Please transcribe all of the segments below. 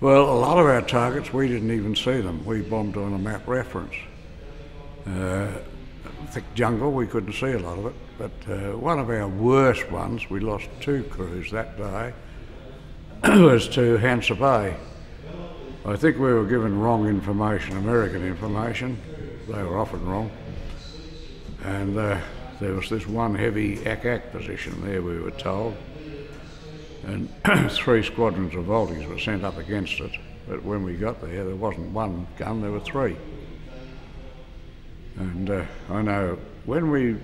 Well, a lot of our targets, we didn't even see them. We bombed on a map reference. Thick jungle, we couldn't see a lot of it, but one of our worst ones, we lost two crews that day, was to Hansa Bay. I think we were given wrong information, American information. They were often wrong. And there was this one heavy ack-ack position there, we were told. And three squadrons of Volties were sent up against it, but when we got there, there wasn't one gun, there were three. And I know when we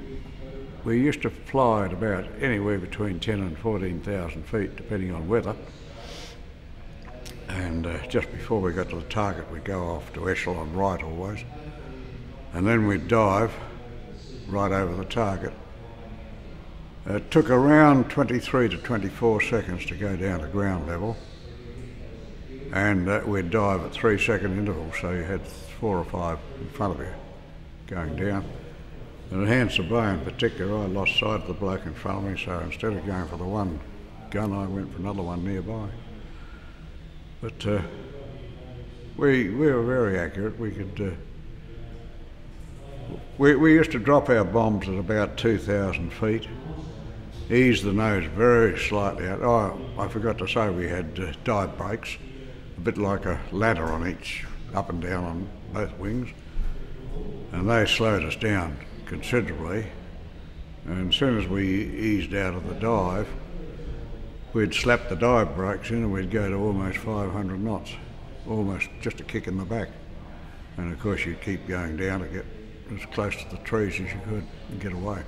used to fly at about anywhere between 10 and 14,000 feet, depending on weather. And just before we got to the target, we'd go off to echelon right always, and then we'd dive right over the target. It took around 23 to 24 seconds to go down to ground level, and we'd dive at 3-second intervals, so you had 4 or 5 in front of you going down. And at Hansa Bay in particular, I lost sight of the bloke in front of me, so instead of going for the one gun, I went for another one nearby. But we were very accurate. We could. We used to drop our bombs at about 2,000 feet. Ease the nose very slightly out. Oh, I forgot to say we had dive brakes, a bit like a ladder on each, up and down on both wings, and they slowed us down considerably. And as soon as we eased out of the dive, we'd slap the dive brakes in and we'd go to almost 500 knots, almost just a kick in the back. And of course you'd keep going down to get as close to the trees as you could and get away.